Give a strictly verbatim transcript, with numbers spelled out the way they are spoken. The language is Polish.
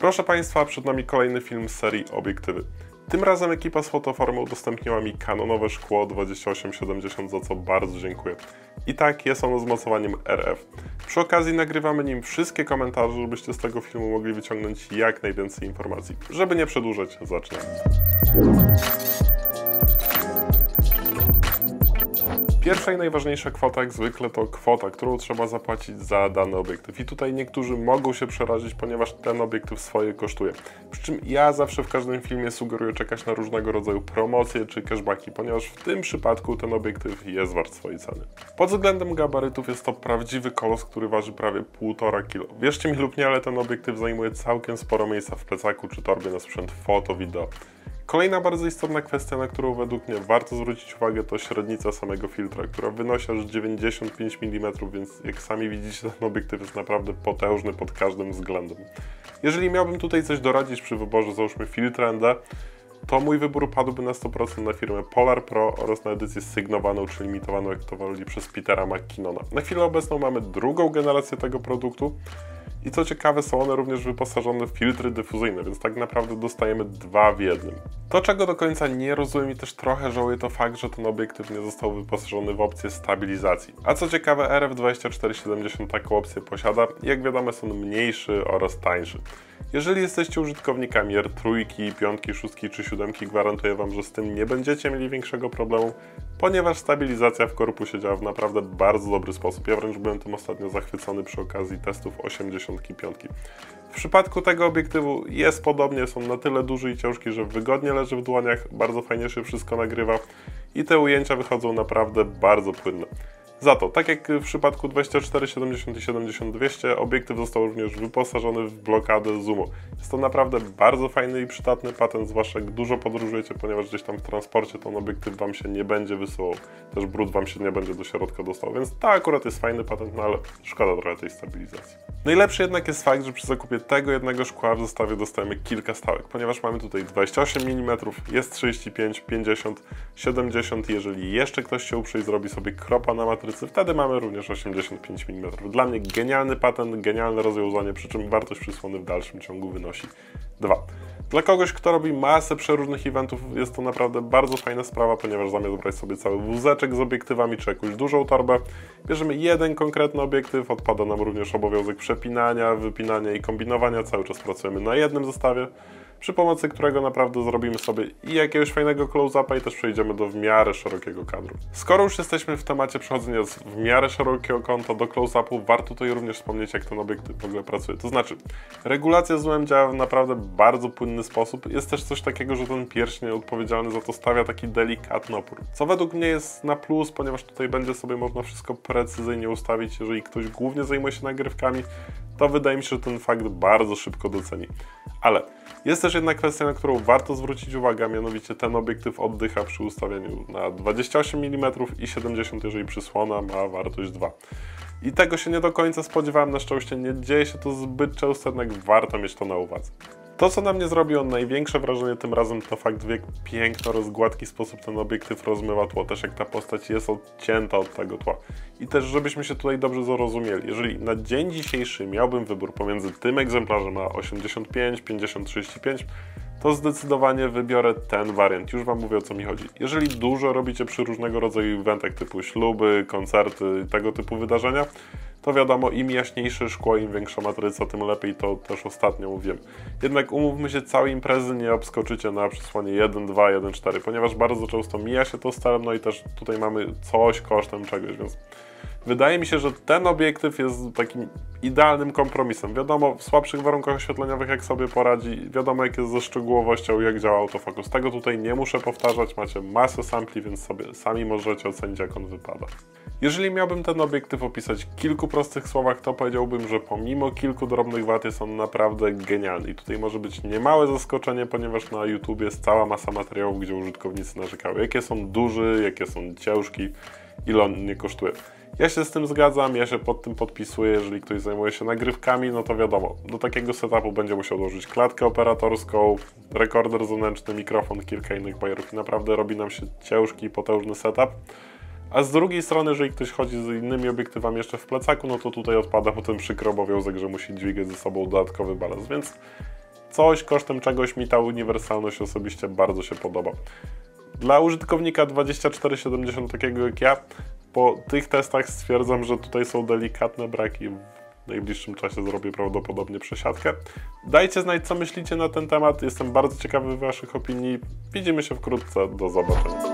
Proszę Państwa, przed nami kolejny film z serii Obiektywy. Tym razem ekipa z Fotoformu udostępniła mi kanonowe szkło dwadzieścia osiem siedemdziesiąt, za co bardzo dziękuję. I tak, jest ono z mocowaniem R F. Przy okazji nagrywamy nim wszystkie komentarze, żebyście z tego filmu mogli wyciągnąć jak najwięcej informacji. Żeby nie przedłużać, zaczniemy. Pierwsza i najważniejsza kwota jak zwykle to kwota, którą trzeba zapłacić za dany obiektyw. I tutaj niektórzy mogą się przerazić, ponieważ ten obiektyw swoje kosztuje. Przy czym ja zawsze w każdym filmie sugeruję czekać na różnego rodzaju promocje czy cashbacki, ponieważ w tym przypadku ten obiektyw jest wart swojej ceny. Pod względem gabarytów jest to prawdziwy kolos, który waży prawie półtora kilo. Wierzcie mi lub nie, ale ten obiektyw zajmuje całkiem sporo miejsca w plecaku czy torbie na sprzęt foto, wideo. Kolejna bardzo istotna kwestia, na którą według mnie warto zwrócić uwagę, to średnica samego filtra, która wynosi aż dziewięćdziesiąt pięć milimetrów, więc jak sami widzicie, ten obiektyw jest naprawdę potężny pod każdym względem. Jeżeli miałbym tutaj coś doradzić przy wyborze, załóżmy, filtra N D, to mój wybór padłby na sto procent na firmę Polar Pro oraz na edycję sygnowaną czy limitowaną, jak to woli, przez Petera McKinnona. Na chwilę obecną mamy drugą generację tego produktu. I co ciekawe, są one również wyposażone w filtry dyfuzyjne, więc tak naprawdę dostajemy dwa w jednym. To, czego do końca nie rozumiem i też trochę żałuję, to fakt, że ten obiektyw nie został wyposażony w opcję stabilizacji. A co ciekawe, R F dwadzieścia cztery siedemdziesiąt taką opcję posiada. Jak wiadomo, jest on mniejszy oraz tańszy. Jeżeli jesteście użytkownikami R trzy, pięć, sześć czy siedem, gwarantuję Wam, że z tym nie będziecie mieli większego problemu, ponieważ stabilizacja w korpusie działa w naprawdę bardzo dobry sposób. Ja wręcz byłem tym ostatnio zachwycony przy okazji testów osiemdziesiątki piątki. W przypadku tego obiektywu jest podobnie, jest on na tyle duży i ciężki, że wygodnie leży w dłoniach, bardzo fajnie się wszystko nagrywa i te ujęcia wychodzą naprawdę bardzo płynne. Za to, tak jak w przypadku dwadzieścia cztery siedemdziesiąt i siedemdziesiąt dwieście, obiektyw został również wyposażony w blokadę zoomu. Jest to naprawdę bardzo fajny i przydatny patent, zwłaszcza jak dużo podróżujecie, ponieważ gdzieś tam w transporcie ten obiektyw Wam się nie będzie wysyłał, też brud Wam się nie będzie do środka dostał, więc to akurat jest fajny patent, no ale szkoda trochę tej stabilizacji. Najlepszy jednak jest fakt, że przy zakupie tego jednego szkła w zestawie dostajemy kilka stałek, ponieważ mamy tutaj dwadzieścia osiem milimetrów, jest trzydzieści pięć, pięćdziesiąt, siedemdziesiąt, jeżeli jeszcze ktoś się uprze i zrobi sobie kropa na matrycy, wtedy mamy również osiemdziesiąt pięć milimetrów. Dla mnie genialny patent, genialne rozwiązanie, przy czym wartość przysłony w dalszym ciągu wynosi dwa. Dla kogoś, kto robi masę przeróżnych eventów, jest to naprawdę bardzo fajna sprawa, ponieważ zamiast brać sobie cały wózeczek z obiektywami czy jakąś dużą torbę, bierzemy jeden konkretny obiektyw, odpada nam również obowiązek przepinania, wypinania i kombinowania, cały czas pracujemy na jednym zestawie, przy pomocy którego naprawdę zrobimy sobie i jakiegoś fajnego close-upa i też przejdziemy do w miarę szerokiego kadru. Skoro już jesteśmy w temacie przechodzenia z w miarę szerokiego kąta do close-upu, warto tutaj również wspomnieć, jak ten obiektyw w ogóle pracuje. To znaczy, regulacja zoom działa w naprawdę bardzo płynny sposób. Jest też coś takiego, że ten pierścień odpowiedzialny za to stawia taki delikatny opór, co według mnie jest na plus, ponieważ tutaj będzie sobie można wszystko precyzyjnie ustawić. Jeżeli ktoś głównie zajmuje się nagrywkami, to wydaje mi się, że ten fakt bardzo szybko doceni. Ale jest też jedna kwestia, na którą warto zwrócić uwagę, a mianowicie ten obiektyw oddycha przy ustawieniu na dwadzieścia osiem milimetrów i siedemdziesiąt, jeżeli przysłona ma wartość dwa. I tego się nie do końca spodziewałem, na szczęście nie dzieje się to zbyt często, jednak warto mieć to na uwadze. To, co na mnie zrobiło największe wrażenie tym razem, to fakt, w jak piękny oraz gładki sposób ten obiektyw rozmywa tło, też jak ta postać jest odcięta od tego tła. I też, żebyśmy się tutaj dobrze zrozumieli, jeżeli na dzień dzisiejszy miałbym wybór pomiędzy tym egzemplarzem a osiemdziesiąt pięć, pięćdziesiąt, trzydzieści pięć, to zdecydowanie wybiorę ten wariant. Już Wam mówię, o co mi chodzi. Jeżeli dużo robicie przy różnego rodzaju eventach typu śluby, koncerty, tego typu wydarzenia, to wiadomo, im jaśniejsze szkło, im większa matryca, tym lepiej, to też ostatnio mówiłem. Jednak umówmy się, całej imprezy nie obskoczycie na przysłonie jeden dwa, jeden cztery, ponieważ bardzo często mija się to z celem, no i też tutaj mamy coś kosztem czegoś, więc wydaje mi się, że ten obiektyw jest takim idealnym kompromisem. Wiadomo, w słabszych warunkach oświetleniowych jak sobie poradzi, wiadomo jak jest ze szczegółowością, jak działa autofokus. Tego tutaj nie muszę powtarzać, macie masę sampli, więc sobie sami możecie ocenić, jak on wypada. Jeżeli miałbym ten obiektyw opisać w kilku prostych słowach, to powiedziałbym, że pomimo kilku drobnych wad jest on naprawdę genialny. I tutaj może być niemałe zaskoczenie, ponieważ na YouTube jest cała masa materiałów, gdzie użytkownicy narzekały, jakie są duży, jakie są ciężki, ile on nie kosztuje. Ja się z tym zgadzam, ja się pod tym podpisuję, jeżeli ktoś zajmuje się nagrywkami, no to wiadomo, do takiego setupu będzie musiał dołożyć klatkę operatorską, rekorder zewnętrzny, mikrofon, kilka innych bajerów i naprawdę robi nam się ciężki i potężny setup. A z drugiej strony, jeżeli ktoś chodzi z innymi obiektywami jeszcze w plecaku, no to tutaj odpada potem przykry obowiązek, że musi dźwigać ze sobą dodatkowy balans, więc coś kosztem czegoś mi ta uniwersalność osobiście bardzo się podoba. Dla użytkownika dwadzieścia cztery siedemdziesiąt takiego jak ja, po tych testach stwierdzam, że tutaj są delikatne braki. W najbliższym czasie zrobię prawdopodobnie przesiadkę. Dajcie znać, co myślicie na ten temat. Jestem bardzo ciekawy waszych opinii. Widzimy się wkrótce. Do zobaczenia.